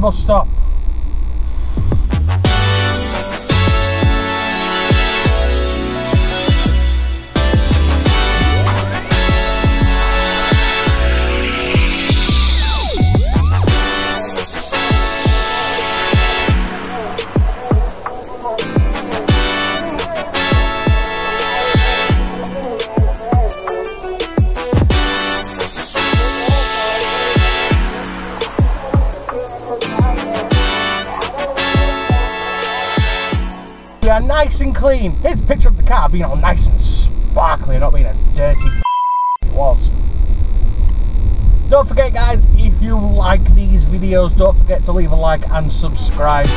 the bus stop. We are nice and clean. Here's a picture of the car being all nice and sparkly, not being a dirty it was. Don't forget guys, if you like these videos, don't forget to leave a like and subscribe.